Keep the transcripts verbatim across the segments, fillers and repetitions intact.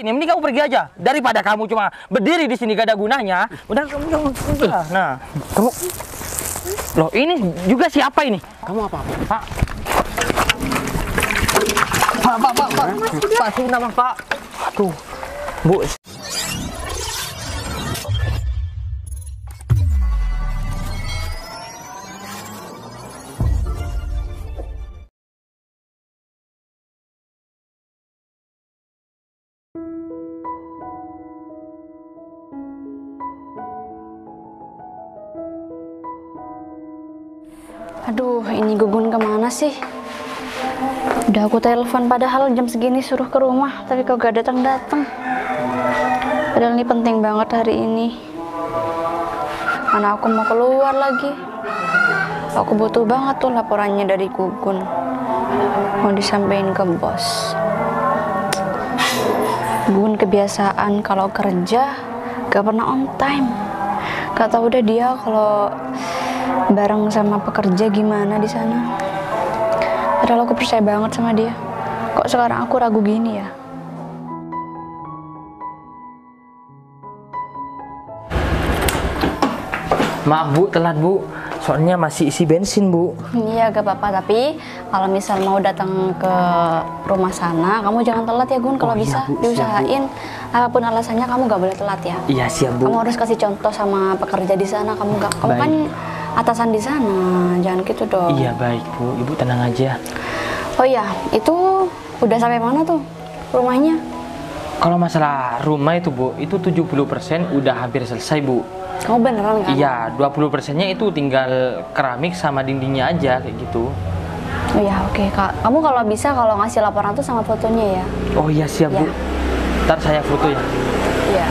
Ini mending kamu pergi aja daripada kamu cuma berdiri di sini gak ada gunanya. Udah kamu jangan. Nah, kamu loh ini juga siapa ini? Kamu apa apa? Pak. Pak, Pak, Pak, Pak. Pak Sunda, Pak. Tuh. Bu. Aduh, ini Gugun kemana sih? Udah aku telepon padahal jam segini suruh ke rumah, tapi kok gak datang-datang. Padahal ini penting banget hari ini. Mana aku mau keluar lagi. Aku butuh banget tuh laporannya dari Gugun. Mau disampaikan ke bos. Gugun kebiasaan kalau kerja gak pernah on time. Gak tau udah dia kalau bareng sama pekerja gimana di sana. Padahal aku percaya banget sama dia. Kok sekarang aku ragu gini ya? Maaf Bu, telat Bu. Soalnya masih isi bensin Bu. Iya, gak apa-apa. Tapi kalau misal mau datang ke rumah sana, kamu jangan telat ya Gun. Kalau oh, bisa iya, Bu, diusahain. Siap, apapun alasannya kamu gak boleh telat ya. Iya siap Bu. Kamu harus kasih contoh sama pekerja di sana. Kamu gak, kamu kan atasan di sana, jangan gitu dong. Iya baik Bu, Ibu tenang aja. Oh iya, itu udah sampai mana tuh rumahnya? Kalau masalah rumah itu Bu, itu tujuh puluh persen udah hampir selesai Bu. Kamu oh, beneran kan? Iya, dua puluh persennya itu tinggal keramik sama dindingnya aja kayak gitu. Oh iya oke Kak, kamu kalau bisa kalau ngasih laporan tuh sama fotonya ya. Oh iya siap ya. Bu, ntar saya foto ya. Iya.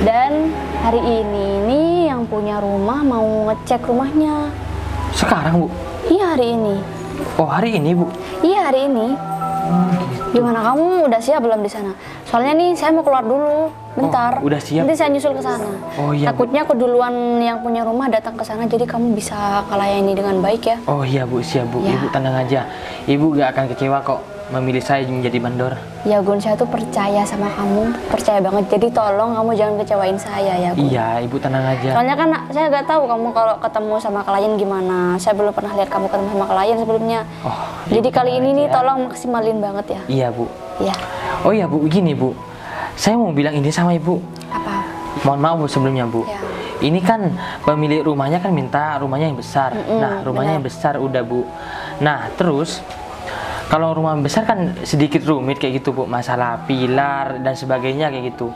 Dan hari ini nih yang punya rumah mau ngecek rumahnya. Sekarang Bu? Iya hari ini. Oh hari ini Bu? Iya hari ini. Hmm, gitu. Gimana kamu udah siap belum di sana? Soalnya nih saya mau keluar dulu, bentar. Oh, udah siap. Nanti saya nyusul ke sana. Oh iya. Takutnya aku duluan yang punya rumah datang ke sana, jadi kamu bisa kelayani dengan baik ya. Oh iya Bu, siap Bu. Ya. Ibu tenang aja. Ibu gak akan kecewa kok memilih saya menjadi mandor. Ya Gun, saya tuh percaya sama kamu, percaya banget. Jadi tolong kamu jangan kecewain saya ya Gun. Iya, Ibu tenang aja. Soalnya kan saya gak tahu kamu kalau ketemu sama klien gimana. Saya belum pernah lihat kamu ketemu sama klien sebelumnya. Oh, jadi kali ini aja. Nih tolong maksimalin banget ya. Iya Bu. Iya. Oh iya Bu, gini Bu. Saya mau bilang ini sama Ibu. Apa? Mohon maaf Bu sebelumnya Bu. Ya. Ini kan pemilik rumahnya kan minta rumahnya yang besar. Mm-mm, nah, rumahnya bener. Yang besar udah Bu. Nah, terus kalau rumah besar kan sedikit rumit kayak gitu Bu, masalah pilar dan sebagainya kayak gitu.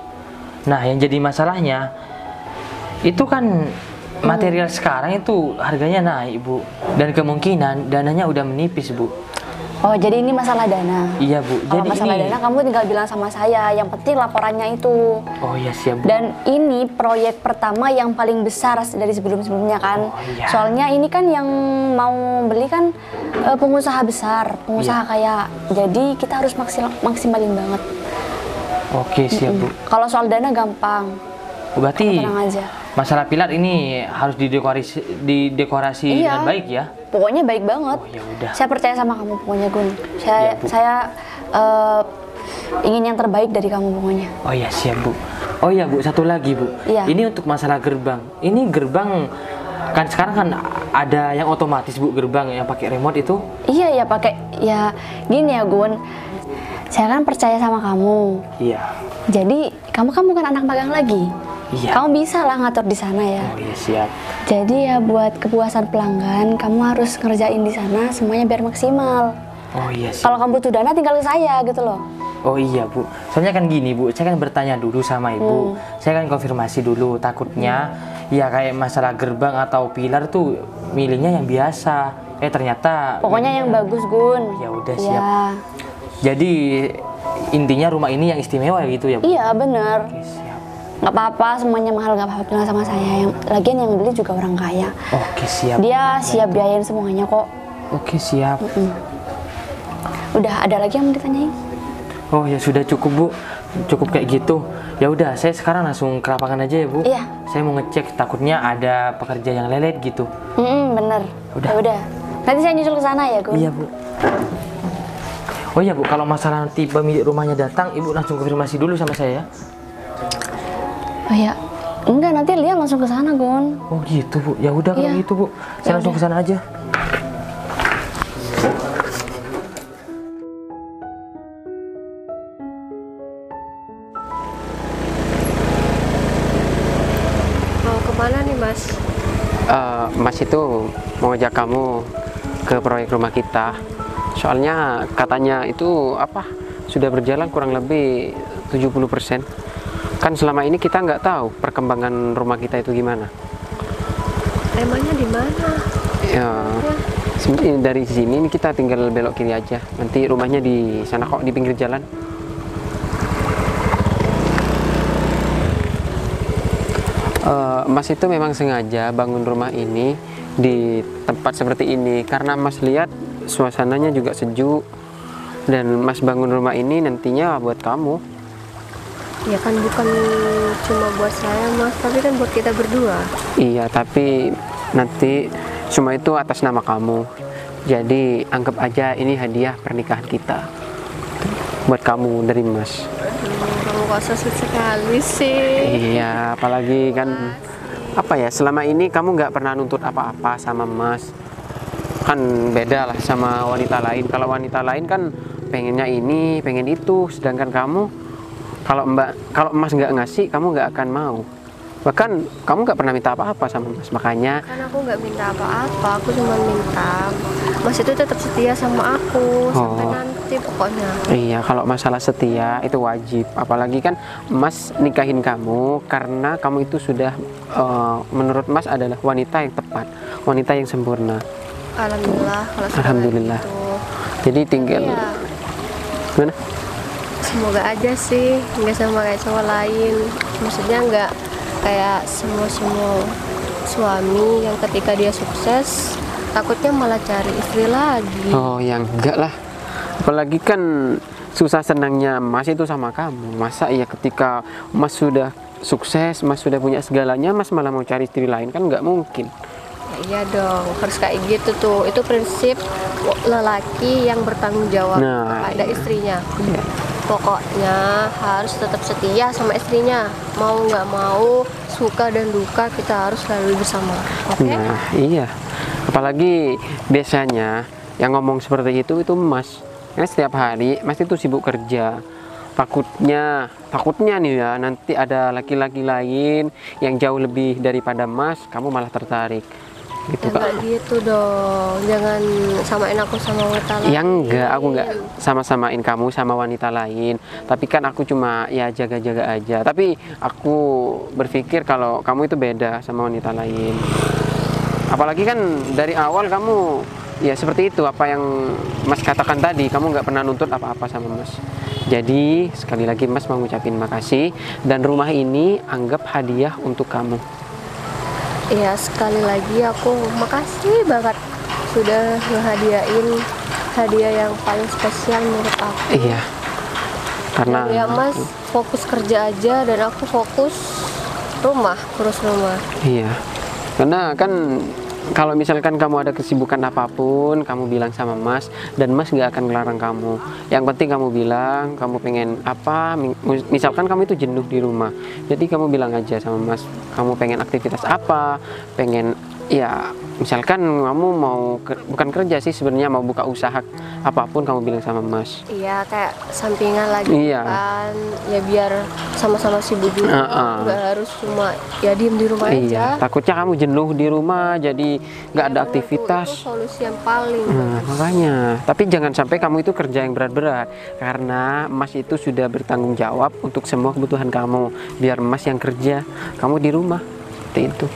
Nah yang jadi masalahnya itu kan material hmm. sekarang itu harganya naik Bu, dan kemungkinan dananya udah menipis Bu. Oh jadi ini masalah dana? Iya Bu. Kalau jadi masalah ini dana kamu tinggal bilang sama saya, yang penting laporannya itu. Oh iya siap Bu. Dan ini proyek pertama yang paling besar dari sebelum-sebelumnya kan. Oh, iya. Soalnya ini kan yang mau beli kan pengusaha besar, pengusaha iya. kaya. Jadi kita harus maksim maksimalin banget. Oke siap mm -mm. Bu. Kalau soal dana gampang. Berarti aja. Masalah pilar ini harus didekorasi, didekorasi iya. dengan baik ya. Pokoknya baik banget. Oh, yaudah. Saya percaya sama kamu pokoknya Gun. Saya, ya, saya uh, ingin yang terbaik dari kamu pokoknya. Oh iya siap Bu. Oh iya Bu, satu lagi Bu. Iya. Ini untuk masalah gerbang. Ini gerbang kan sekarang kan ada yang otomatis Bu, gerbang yang pakai remote itu. Iya ya pakai ya gini ya Gun. Saya kan percaya sama kamu. Iya. Jadi kamu kan bukan anak magang lagi. Iya. Kamu bisa lah ngatur di sana ya. Oh iya siap. Jadi ya buat kepuasan pelanggan, kamu harus ngerjain di sana semuanya biar maksimal. Oh iya. Kalau kamu butuh dana tinggal ke saya gitu loh. Oh iya Bu. Soalnya kan gini Bu, saya kan bertanya dulu sama Ibu. Hmm. Saya kan konfirmasi dulu, takutnya hmm. ya kayak masalah gerbang atau pilar tuh milihnya yang biasa. Eh ternyata pokoknya yang bagus Gun. Ya udah siap. Ya. Jadi intinya rumah ini yang istimewa gitu ya Bu? Iya benar. Gak apa-apa, semuanya mahal gak apa-apa, bilang sama saya. Yang, lagian yang beli juga orang kaya. Oke siap. Dia siap biayain semuanya kok. Oke siap. Mm-mm. Udah ada lagi yang mau ditanyain? Oh ya sudah cukup Bu, cukup kayak gitu. Ya udah, saya sekarang langsung ke lapangan aja ya Bu. Iya. Saya mau ngecek, takutnya ada pekerja yang lelet gitu. Mm-mm, bener. Udah. Ya udah. Nanti saya nyusul ke sana ya Gun. Iya Bu. Oh iya Bu, kalau masalah nanti pemilik rumahnya datang, Ibu langsung konfirmasi dulu sama saya ya? Oh iya, enggak, nanti Lia langsung ke sana, Gun. Oh gitu Bu, ya udah kalau gitu Bu, saya langsung ke sana aja. Mau kemana nih Mas? Uh, mas itu mau ajak kamu ke proyek rumah kita. Soalnya katanya itu apa sudah berjalan kurang lebih tujuh puluh persen. Kan selama ini kita nggak tahu perkembangan rumah kita itu gimana. Emangnya di mana? Ya, ya. Dari sini kita tinggal belok kiri aja. Nanti rumahnya di sana kok, di pinggir jalan. Uh, mas itu memang sengaja bangun rumah ini di tempat seperti ini karena Mas lihat suasananya juga sejuk, dan Mas bangun rumah ini nantinya buat kamu. Ya kan bukan cuma buat saya Mas, tapi kan buat kita berdua. Iya, tapi nanti semua itu atas nama kamu. Jadi anggap aja ini hadiah pernikahan kita buat kamu dari Mas. Hmm, kamu kok susah sekali sih. Iya, apalagi kan Mas. Apa ya, selama ini kamu nggak pernah nuntut apa-apa sama Mas. Kan beda lah sama wanita lain. Kalau wanita lain kan pengennya ini, pengen itu, sedangkan kamu kalau mbak kalau Mas nggak ngasih, kamu nggak akan mau. Bahkan kamu nggak pernah minta apa-apa sama Mas. Makanya kan aku nggak minta apa-apa, aku cuma minta Mas itu tetap setia sama aku sampai oh. nanti pokoknya. Iya, kalau masalah setia itu wajib. Apalagi kan Mas nikahin kamu karena kamu itu sudah uh, menurut Mas adalah wanita yang tepat, wanita yang sempurna. Alhamdulillah, kalau Alhamdulillah. Jadi tinggal ya. Gimana? Semoga aja sih nggak sama kayak cowok lain. Maksudnya nggak kayak semua-semua suami yang ketika dia sukses takutnya malah cari istri lagi. Oh yang enggak lah. Apalagi kan susah senangnya Mas itu sama kamu. Masa iya ketika Mas sudah sukses, Mas sudah punya segalanya, Mas malah mau cari istri lain, kan nggak mungkin. Iya dong, harus kayak gitu tuh. Itu prinsip lelaki yang bertanggung jawab nah, kepada iya. istrinya. Iya. Pokoknya harus tetap setia sama istrinya. Mau nggak mau, suka dan duka kita harus selalu bersama. Oke? Okay? Nah, iya. Apalagi biasanya yang ngomong seperti itu itu Mas. Karena setiap hari Mas itu sibuk kerja. Takutnya, takutnya nih ya, nanti ada laki-laki lain yang jauh lebih daripada Mas, kamu malah tertarik. Gitu ya, Kak. Gitu dong, jangan samain aku sama wanita lain. Ya enggak, aku enggak sama-samain kamu sama wanita lain. Tapi kan aku cuma ya jaga-jaga aja. Tapi aku berpikir kalau kamu itu beda sama wanita lain. Apalagi kan dari awal kamu ya seperti itu, apa yang Mas katakan tadi, kamu nggak pernah nuntut apa-apa sama Mas. Jadi sekali lagi Mas mau ngucapin makasih, dan rumah ini anggap hadiah untuk kamu. Iya, sekali lagi aku makasih banget sudah menghadiahin hadiah yang paling spesial menurut aku. Iya. Karena ya Mas fokus kerja aja dan aku fokus rumah, terus rumah. Iya. Karena kan kalau misalkan kamu ada kesibukan apapun, kamu bilang sama Mas dan Mas nggak akan ngelarang kamu. Yang penting kamu bilang kamu pengen apa, misalkan kamu itu jenuh di rumah. Jadi kamu bilang aja sama Mas, kamu pengen aktivitas apa, pengen ya misalkan kamu mau ke, bukan kerja sih sebenarnya, mau buka usaha apapun kamu bilang sama Mas. Iya, kayak sampingan lagi iya. kan ya biar sama-sama sibuk juga, uh -uh. nggak harus cuma ya diem di rumah iya. aja. Takutnya kamu jenuh di rumah jadi nggak ya, ada aktivitas. Itu, itu solusi yang paling nah, makanya. Tapi jangan sampai kamu itu kerja yang berat-berat, karena Mas itu sudah bertanggung jawab untuk semua kebutuhan kamu. Biar Mas yang kerja, kamu di rumah seperti itu.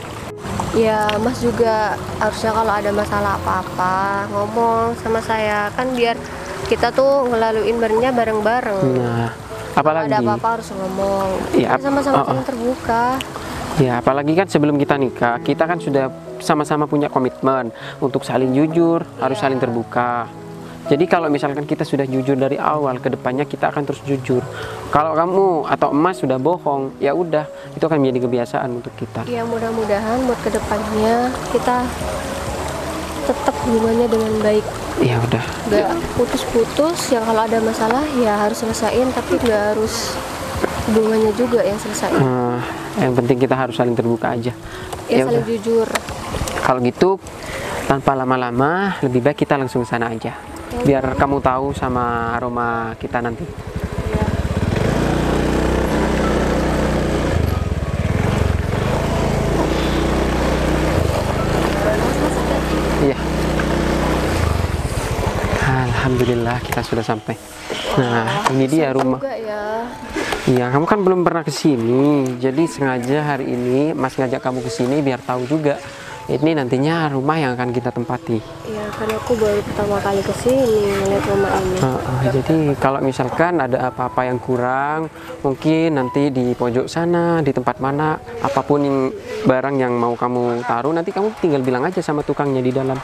Ya Mas juga harusnya kalau ada masalah apa-apa ngomong sama saya, kan biar kita tuh ngelaluin barengnya bareng-bareng. Nah, apalagi ada apa-apa harus ngomong. Ya, sama-sama oh, oh. terbuka. Ya, apalagi kan sebelum kita nikah, kita kan sudah sama-sama punya komitmen untuk saling jujur, ya. harus saling terbuka. Jadi kalau misalkan kita sudah jujur dari awal, kedepannya kita akan terus jujur. Kalau kamu atau Mas sudah bohong, ya udah, itu akan menjadi kebiasaan untuk kita. Ya mudah-mudahan buat kedepannya kita tetap hubungannya dengan baik. Iya udah. Gak putus-putus, yang kalau ada masalah ya harus selesain, tapi gak harus hubungannya juga yang selesain. Uh, yang penting kita harus saling terbuka aja. Ya, ya saling udah. Jujur. Kalau gitu tanpa lama-lama lebih baik kita langsung ke sana aja. Ya, biar ya. Kamu tahu sama aroma kita nanti. Alhamdulillah kita sudah sampai. Nah, ini dia rumah. Iya, kamu kan belum pernah kesini, jadi sengaja hari ini Mas ngajak kamu kesini biar tahu juga. Ini nantinya rumah yang akan kita tempati. Iya, karena aku baru pertama kali kesini ngeliat rumah ini. Uh, uh, jadi kalau misalkan ada apa-apa yang kurang, mungkin nanti di pojok sana, di tempat mana, apapun yang barang yang mau kamu taruh, nanti kamu tinggal bilang aja sama tukangnya di dalam.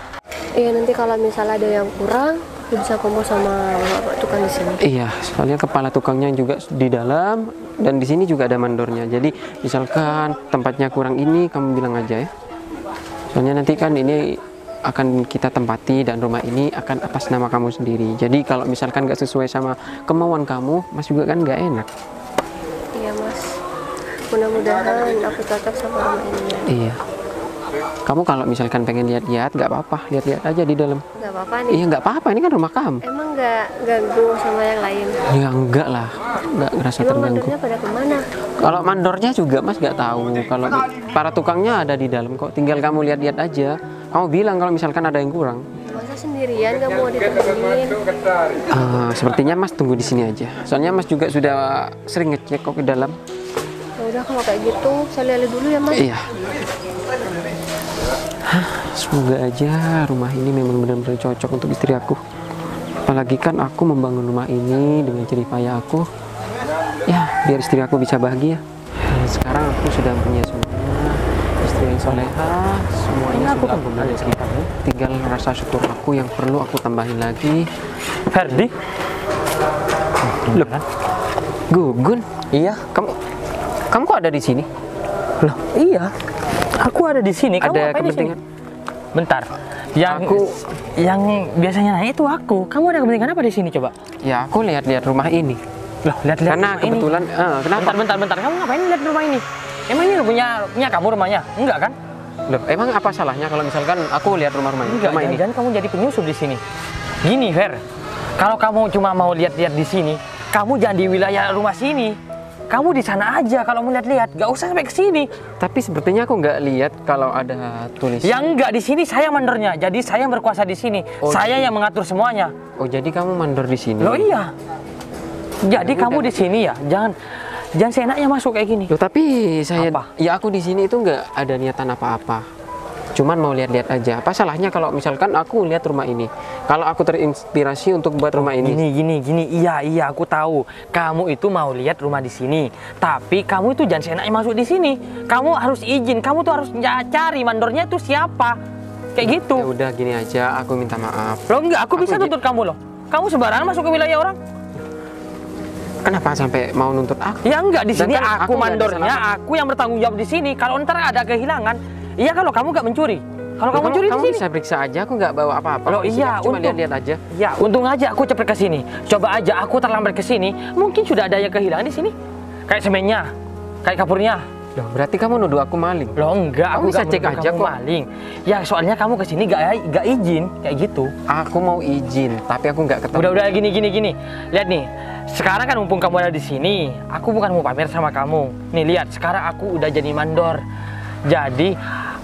Iya, nanti kalau misalnya ada yang kurang, bisa ngomong sama bapak tukang di sini. Iya, soalnya kepala tukangnya juga di dalam dan di sini juga ada mandornya. Jadi misalkan tempatnya kurang ini, kamu bilang aja ya. Soalnya nanti kan ini akan kita tempati dan rumah ini akan atas nama kamu sendiri. Jadi kalau misalkan nggak sesuai sama kemauan kamu, Mas juga kan nggak enak. Iya Mas. Mudah-mudahan aku cocok sama rumah ini. Iya. Kamu kalau misalkan pengen lihat-lihat, nggak apa-apa, lihat-lihat aja di dalam. Nggak apa-apa nih. Iya nggak apa-apa, ini kan rumah kamu. Emang nggak ganggu sama yang lain? Ya enggak lah, nggak ngerasa emang terganggu. Mandornya pada kemana? Kalau mandornya juga Mas nggak tahu. Kalau para tukangnya ada di dalam kok, tinggal kamu lihat-lihat aja. Kamu bilang kalau misalkan ada yang kurang. Masa sendirian nggak mau ditemenin? Uh, sepertinya Mas tunggu di sini aja. Soalnya Mas juga sudah sering ngecek kok ke dalam. Udah kalau kayak gitu, saya lihat dulu ya Mas. Iya. Semoga aja rumah ini memang benar-benar cocok untuk istri aku. Apalagi kan aku membangun rumah ini dengan jeripaya aku. Ya, biar istri aku bisa bahagia. Sekarang aku sudah punya semua istri yang soleha. Semuanya aku sudah punya di sekitarnya. Tinggal rasa syukur aku yang perlu aku tambahin lagi. Ferdi? Loh, Gugun? Iya. Kamu, kamu kok ada di sini? Loh, iya. Aku ada di sini. Kamu ada kepentingan? Bentar. Yang aku yang biasanya nanya itu aku. Kamu ada kepentingan apa di sini coba? Ya aku lihat-lihat rumah ini. Loh, lihat-lihat. Karena rumah kebetulan. Ini. Eh, kenapa? Bentar, bentar, bentar. Kamu ngapain lihat rumah ini? Emang ini punya punya kamu rumahnya? Enggak kan? Loh, emang apa salahnya kalau misalkan aku lihat rumah-rumah ini? Enggak, rumah ini. Dan kamu jadi penyusup di sini. Gini, Fer. Kalau kamu cuma mau lihat-lihat di sini, kamu jangan di wilayah rumah sini. Kamu di sana aja kalau mau lihat-lihat, nggak usah sampai ke sini. Tapi sepertinya aku nggak lihat kalau ada tulisan. Yang nggak di sini saya mandornya, jadi saya yang berkuasa di sini. Oh, saya jadi yang mengatur semuanya. Oh jadi kamu mandor di sini? Loh iya. Jadi ya, kamu di sini ya, jangan jangan seenaknya masuk kayak gini. Loh tapi saya, apa? Ya aku di sini itu nggak ada niatan apa-apa. Cuman mau lihat-lihat aja. Apa salahnya kalau misalkan aku lihat rumah ini? Kalau aku terinspirasi untuk buat rumah ini. Gini, gini, gini. Iya, iya, aku tahu. Kamu itu mau lihat rumah di sini. Tapi kamu itu jangan seenaknya masuk di sini. Kamu harus izin. Kamu tuh harus cari mandornya itu siapa. Kayak gitu. Ya udah, gini aja. Aku minta maaf. Loh enggak, aku, aku bisa tuntut kamu loh. Kamu sembarangan masuk ke wilayah orang. Kenapa sampai mau nuntut aku? Ya enggak, di sini aku, aku mandornya. Aku yang bertanggung jawab di sini. Kalau ntar ada kehilangan. Iya kalau kamu nggak mencuri, kalau kamu mencuri kamu bisa periksa aja, aku nggak bawa apa-apa. Loh iya, cuma lihat-lihat aja. Iya, untung aja aku cepet ke sini. Coba aja aku terlambat ke sini, mungkin sudah ada yang kehilangan di sini. Kayak semennya, kayak kapurnya. Loh berarti kamu nuduh aku maling? Loh enggak, kamu aku bisa cek aja kok. Maling. Ya soalnya kamu ke sini nggak nggak izin, kayak gitu. Aku mau izin, tapi aku nggak ketemu. Udah-udah gini gini gini, lihat nih. Sekarang kan mumpung kamu ada di sini, aku bukan mau pamer sama kamu. Nih lihat, sekarang aku udah jadi mandor. Jadi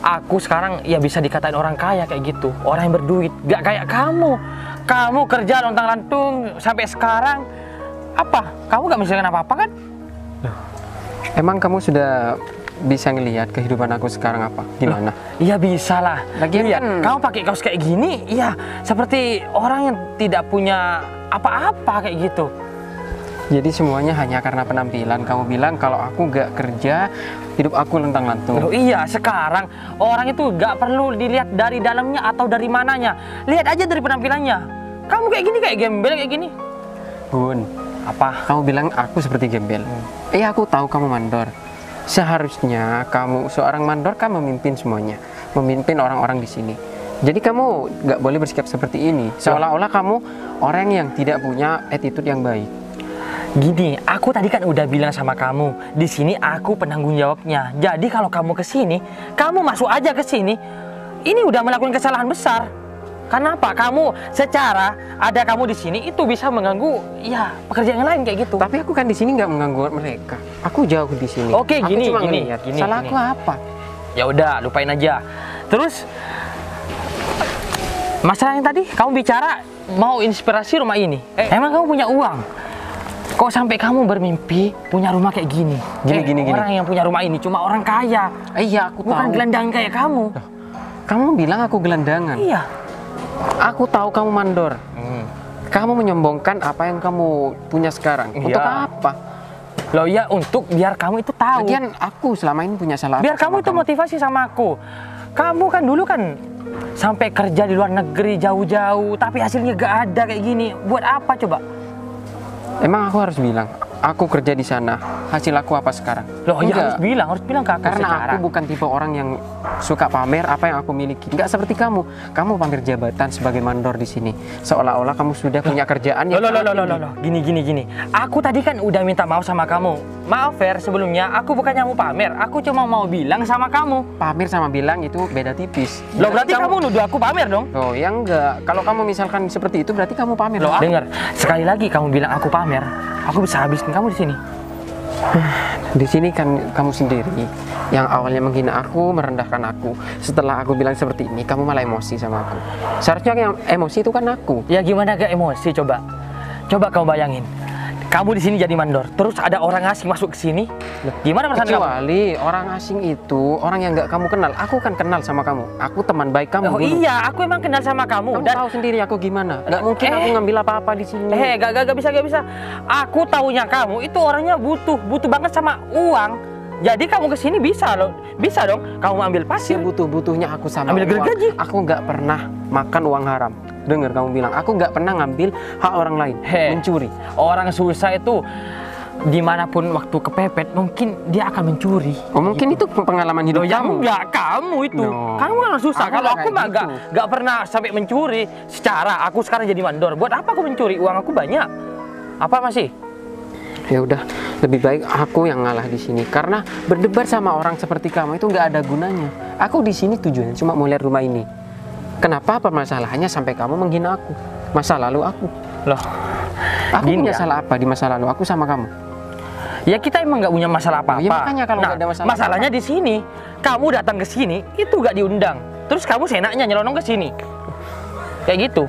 aku sekarang ya bisa dikatain orang kaya kayak gitu. Orang yang berduit, gak kayak kamu. Kamu kerja lontang-lantung sampai sekarang. Apa? Kamu gak misalkan apa-apa kan? Loh. Emang kamu sudah bisa ngelihat kehidupan aku sekarang apa? Gimana? Iya bisa lah. Lagian ya, kan kamu pakai kaos kayak gini, ya seperti orang yang tidak punya apa-apa kayak gitu. Jadi semuanya hanya karena penampilan. Kamu bilang kalau aku gak kerja, hidup aku lentang-lantung. Loh iya, sekarang orang itu gak perlu dilihat dari dalamnya atau dari mananya. Lihat aja dari penampilannya. Kamu kayak gini, kayak gembel, kayak gini. Gun, apa? Kamu bilang aku seperti gembel. Iya, hmm. aku tahu kamu mandor. Seharusnya kamu seorang mandor kan memimpin semuanya. Memimpin orang-orang di sini. Jadi kamu nggak boleh bersikap seperti ini, seolah-olah kamu orang yang tidak punya attitude yang baik. Gini, aku tadi kan udah bilang sama kamu, di sini aku penanggung jawabnya. Jadi kalau kamu kesini, kamu masuk aja kesini. Ini udah melakukan kesalahan besar. Kenapa kamu secara ada kamu di sini itu bisa mengganggu ya pekerjaan yang lain kayak gitu? Tapi aku kan di sini nggak mengganggu mereka. Aku jauh di sini. Oke, gini, aku cuma gini, ngeliat, gini. Salah gini. Aku apa? Ya udah, lupain aja. Terus masalah yang tadi kamu bicara mau inspirasi rumah ini. Eh, emang kamu punya uang? Kok sampai kamu bermimpi punya rumah kayak gini? Gini, eh, gini, orang gini. yang punya rumah ini cuma orang kaya. Eh, iya, aku tahu. Bukan gelandangan kayak kamu. Loh, kamu bilang aku gelandangan? Iya. Aku tahu kamu mandor. Hmm. Kamu menyombongkan apa yang kamu punya sekarang. Iya. Untuk apa? Loh ya, untuk biar kamu itu tahu. Lagian aku selama ini punya salah. Biar kamu itu kamu. motivasi sama aku. Kamu kan dulu kan sampai kerja di luar negeri jauh-jauh, tapi hasilnya gak ada kayak gini. Buat apa coba? Emang aku harus bilang, aku kerja di sana, hasil aku apa sekarang? Loh, ya harus bilang, harus bilang ke aku Karena secara. aku bukan tipe orang yang suka pamer apa yang aku miliki. Nggak seperti kamu, kamu pamer jabatan sebagai mandor di sini. Seolah-olah kamu sudah punya kerjaan yang... Loh, loh, loh, loh, loh, loh, gini, gini, gini. Aku tadi kan udah minta maaf sama kamu. Maaf, Fer, sebelumnya aku bukannya mau pamer, aku cuma mau bilang sama kamu. Pamer sama bilang itu beda tipis. Loh, berarti, berarti kamu nuduh aku pamer dong? Loh, ya enggak. Kalau kamu misalkan seperti itu, berarti kamu pamer. Loh, dengar, sekali lagi kamu bilang aku pamer. Aku bisa habiskan kamu di sini. Di sini kan kamu sendiri yang awalnya menghina aku, merendahkan aku. Setelah aku bilang seperti ini, kamu malah emosi sama aku. Seharusnya yang emosi itu kan aku. Ya gimana gak emosi coba? Coba kamu bayangin. Kamu di sini jadi mandor, terus ada orang asing masuk ke sini. Gimana perasaan kamu? Kecuali orang asing itu orang yang nggak kamu kenal. Aku kan kenal sama kamu. Aku teman baik kamu. Oh dulu. Iya, aku emang kenal sama kamu. Kamu dan... tahu sendiri aku gimana? Gak mungkin eh, aku ngambil apa-apa di sini. Eh, gak, gak, gak bisa, gak bisa. Aku taunya kamu itu orangnya butuh, butuh banget sama uang. Jadi kamu kesini bisa loh, bisa dong. Kamu ambil pasir. Butuh-butuhnya aku sama. Ambil gergaji. Aku nggak pernah makan uang haram. Dengar kamu bilang, aku nggak pernah ngambil hak orang lain. He, mencuri. Orang susah itu dimanapun waktu kepepet mungkin dia akan mencuri. Oh, mungkin gitu. Itu pengalaman hidup ya, kamu. Enggak, kamu itu. No. Kamu orang susah. Kalau aku mah nggak nggak pernah sampai mencuri. Secara aku sekarang jadi mandor. Buat apa aku mencuri? Uang aku banyak. Apa masih? Ya udah, lebih baik aku yang ngalah di sini karena berdebat sama orang seperti kamu itu nggak ada gunanya. Aku di sini tujuannya cuma mau lihat rumah ini. Kenapa permasalahannya sampai kamu menghina aku? Masa lalu aku. Loh, aku punya salah apa di masa lalu aku sama kamu? Ya kita emang nggak punya masalah apa-apa. Ya makanya kalau nggak ada masalah. Masalahnya di sini, kamu datang ke sini itu nggak diundang. Terus kamu seenaknya nyelonong ke sini. Kayak gitu.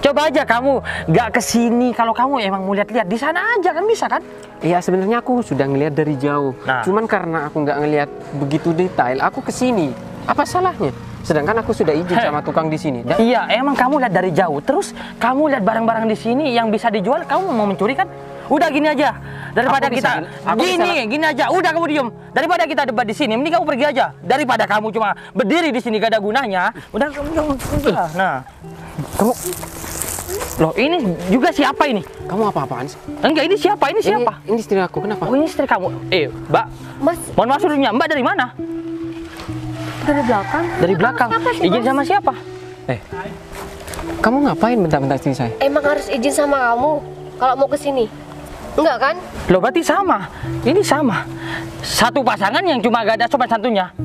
Coba aja kamu nggak kesini kalau kamu emang mau lihat-lihat di sana aja kan bisa kan? Iya sebenarnya aku sudah ngelihat dari jauh. Nah. Cuman karena aku nggak ngelihat begitu detail, aku kesini. Apa salahnya? Sedangkan aku sudah izin sama tukang di sini. Dan... Iya emang kamu lihat dari jauh. Terus kamu lihat barang-barang di sini yang bisa dijual, kamu mau mencuri kan? Udah gini aja daripada aku kita bisa, gini bisa... gini aja. Udah kamu diem daripada kita debat di sini. Mending kamu pergi aja daripada kamu cuma berdiri di sini gak ada gunanya. Udah kamu nah kamu. Loh ini juga siapa ini? Kamu apa-apaan sih? Enggak ini siapa? Ini siapa? Ini, ini istri aku, kenapa? Oh ini istri kamu. Eh mbak, mas, mohon maaf suruhnya, mbak dari mana? Dari belakang. Dari belakang? Izin sama siapa? Eh, kamu ngapain bentar-bentar istri saya? Emang harus izin sama kamu kalau mau kesini? Enggak kan? Loh berarti sama, ini sama. Satu pasangan yang cuma gak ada sopan santunnya.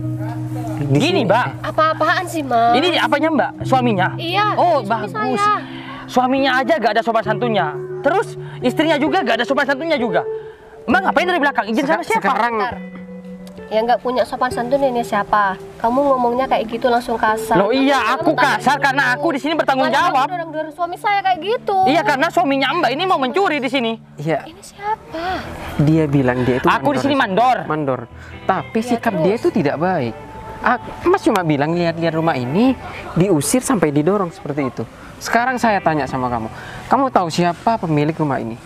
Gini mbak. Apa-apaan sih mbak? Ini apanya mbak? Suaminya? Iya, oh bagus. Saya. Suaminya aja gak ada sopan santunnya. Terus istrinya juga gak ada sopan santunnya juga. Mbak ngapain dari belakang? Izin sama siapa? Sekarang yang gak punya sopan santun ini siapa? Kamu ngomongnya kayak gitu langsung kasar. Loh iya aku kasar karena aku di sini bertanggung jawab. Dorong-dorong suami saya kayak gitu. Iya karena suaminya mbak ini mau mencuri di sini. Iya. Ini siapa? Dia bilang dia itu. Aku di sini mandor. Mandor. Tapi sikap dia itu tidak baik. Mas cuma bilang lihat-lihat rumah ini diusir sampai didorong seperti itu. Sekarang saya tanya sama kamu, kamu tahu siapa pemilik rumah ini?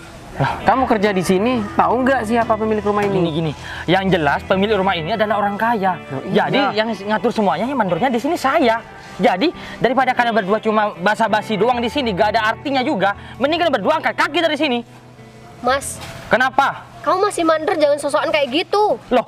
Kamu kerja di sini, tahu nggak siapa pemilik rumah ini? Gini, gini. Yang jelas pemilik rumah ini adalah orang kaya. Oh, iya. Jadi yang ngatur semuanya, yang mandornya di sini saya. Jadi daripada kalian berdua cuma basa-basi doang di sini, gak ada artinya juga. Mending kalian berdua angkat kaki dari sini. Mas. Kenapa? Kamu masih mandor, jangan sosokan kayak gitu. Loh.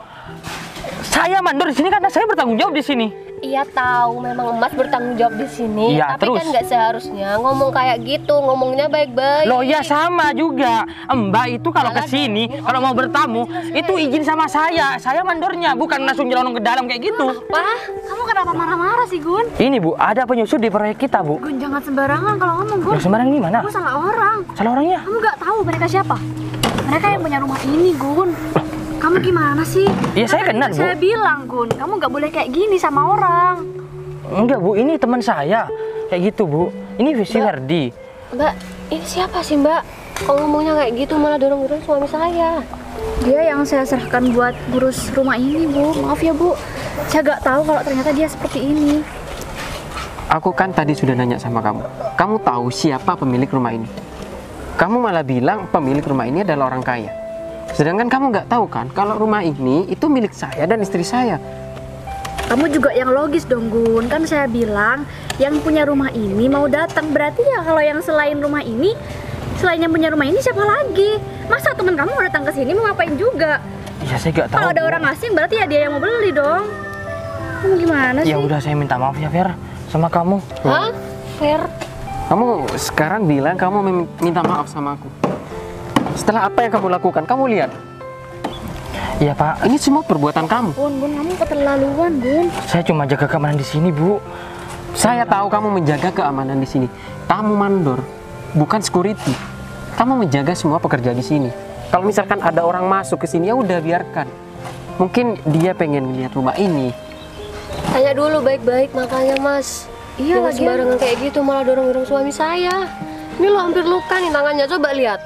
Saya mandor di sini karena saya bertanggung jawab di sini. Iya tahu, memang Mas bertanggung jawab di sini. Ya, tapi terus kan nggak seharusnya ngomong kayak gitu, ngomongnya baik-baik. Loh ya sama juga, Mbak itu kalau ke sini, kalau mau bertamu itu izin sama saya, saya mandornya, bukan langsung nyelonong ke dalam kayak gitu. Wah, kamu kenapa marah-marah sih Gun? Ini Bu, ada penyusup di proyek kita Bu. Gun jangan sembarangan kalau ngomong Gun. Ya, sembarangan gimana? Kamu salah orang. Salah orangnya? Kamu nggak tahu mereka siapa? Mereka yang punya rumah ini Gun. Kamu gimana sih? Iya saya kenal Bu. Saya bilang Gun, kamu nggak boleh kayak gini sama orang. Enggak Bu, ini teman saya kayak gitu Bu. Ini visi Ferdi. Mbak, ini siapa sih Mbak? Kalau ngomongnya kayak gitu malah dorong-dorong suami saya. Dia yang saya serahkan buat ngurus rumah ini Bu. Maaf ya Bu, saya nggak tahu kalau ternyata dia seperti ini. Aku kan tadi sudah nanya sama kamu. Kamu tahu siapa pemilik rumah ini? Kamu malah bilang pemilik rumah ini adalah orang kaya. Sedangkan kamu nggak tahu kan kalau rumah ini itu milik saya dan istri saya. Kamu juga yang logis dong Gun, kan saya bilang yang punya rumah ini mau datang, berarti ya kalau yang selain rumah ini, selain yang punya rumah ini siapa lagi? Masa teman kamu mau datang ke sini mau ngapain juga? Ya saya nggak tahu. Kalau ada orang asing berarti ya dia yang mau beli dong. Kamu gimana sih? Ya udah saya minta maaf ya Fer sama kamu. Hah? Fer? Kamu sekarang bilang kamu minta maaf sama aku. Setelah apa yang kamu lakukan, kamu lihat. Iya Pak, ini semua perbuatan kamu. Bun, Bun, kamu keterlaluan Bun. Saya cuma jaga keamanan di sini Bu. Saya tahu kamu menjaga keamanan di sini. Kamu mandor, bukan security. Kamu menjaga semua pekerja di sini. Kalau misalkan ada orang masuk ke sini ya udah biarkan. Mungkin dia pengen lihat rumah ini. Tanya dulu baik-baik makanya Mas. Iya lagi barengan kayak gitu malah dorong-dorong suami saya. Ini lo hampir luka nih tangannya, coba lihat.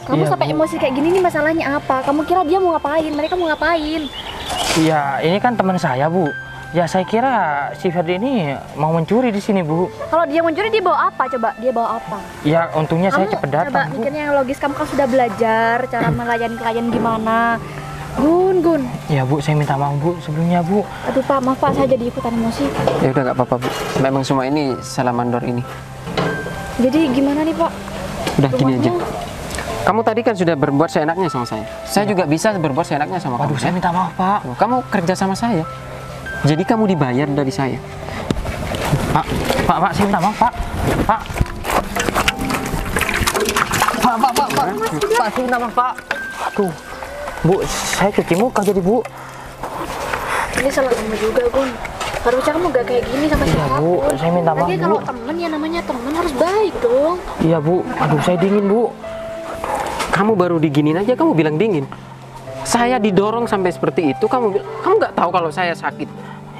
Kamu iya, sampai Bu, emosi kayak gini nih masalahnya apa? Kamu kira dia mau ngapain? Mereka mau ngapain? Iya, ini kan teman saya Bu. Ya saya kira si Ferdi ini mau mencuri di sini Bu. Kalau dia mencuri dia bawa apa? Coba dia bawa apa? Ya untungnya kamu saya cepet datang. Coba mikirnya yang logis, kamu kan sudah belajar cara melayani klien gimana. Gun, Gun. Ya Bu, saya minta maaf Bu sebelumnya Bu. Aduh Pak, maaf Pak, saya jadi ikutan emosi. Ya udah nggak apa-apa Bu. Memang semua ini salah mandor ini. Jadi gimana nih Pak? Udah gini aja. Kamu tadi kan sudah berbuat seenaknya sama saya. Saya ya juga bisa berbuat seenaknya sama Waduh, kamu. Waduh, saya minta maaf, Pak. Kamu kerja sama saya. Jadi kamu dibayar dari saya. Pak, Pak, Pak, saya minta maaf, Pak. Pak. Pak, Pak, Pak, Pak. Pak, saya minta maaf, Pak. Tuh. Bu, saya cuci muka jadi, Bu. Ini salah kamu juga, Gun. Harusnya kamu gak kayak gini sama siapa? Iya Bu, saya minta maaf, Bu. Lagi kalau temen, ya namanya temen harus baik, dong. Iya, Bu. Aduh, saya dingin, Bu. Kamu baru diginin aja kamu bilang dingin. Saya didorong sampai seperti itu, kamu kamu nggak tahu kalau saya sakit.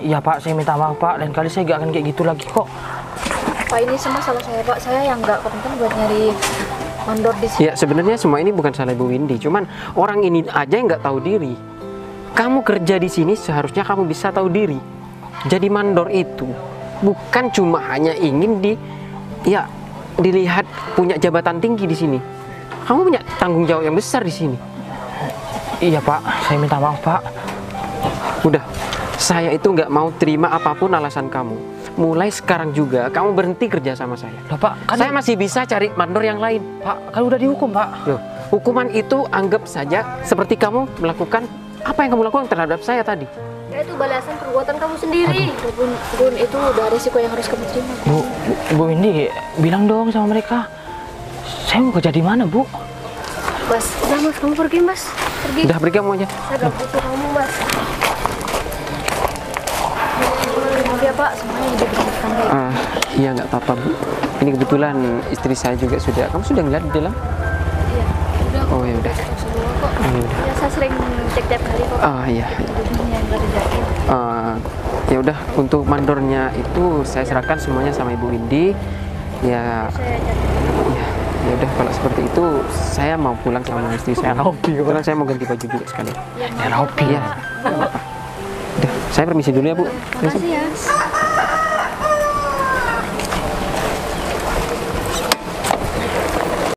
Iya Pak, saya minta maaf Pak, lain kali saya nggak akan kayak gitu lagi kok. Pak, ini semua salah saya Pak, saya yang nggak kepenting buat nyari mandor di sini. Ya sebenarnya semua ini bukan salah Ibu Windy, cuman orang ini aja yang nggak tahu diri. Kamu kerja di sini seharusnya kamu bisa tahu diri. Jadi mandor itu bukan cuma hanya ingin di ya dilihat punya jabatan tinggi di sini. Kamu punya tanggung jawab yang besar di sini. Iya Pak, saya minta maaf Pak. Udah, saya itu nggak mau terima apapun alasan kamu. Mulai sekarang juga kamu berhenti kerja sama saya. Loh, Pak, kan saya masih bisa cari mandor yang lain. Pak, kalau udah dihukum Pak. Loh, hukuman itu anggap saja seperti kamu melakukan apa yang kamu lakukan terhadap saya tadi. Ya itu balasan perbuatan kamu sendiri. Gun, Gun, itu udah risiko yang harus kamu terima. Bu, Bu Windy, bilang dong sama mereka. Saya mau kerja di mana, Bu? Mas, udah Mas, kamu pergi Mas. Pergi. Udah pergi kamu aja. Saya gak butuh kamu, Mas. Maaf ya Pak, semuanya udah berantakan kayak gitu. Iya, nggak apa-apa, Bu. Ini kebetulan istri saya juga sudah. Kamu sudah ngeliat di dalam? Iya, udah. Oh ya udah. Ya saya sering cek tiap kali kok. Ah iya. Ya udah, untuk mandornya itu saya serahkan semuanya sama Ibu Windy. Ya. Ya udah kalau seperti itu saya mau pulang sama istri saya. Kebetulan saya mau ganti baju juga sekalian. Ya, ya. Udah, saya permisi dulu ya Bu. Makasih ya.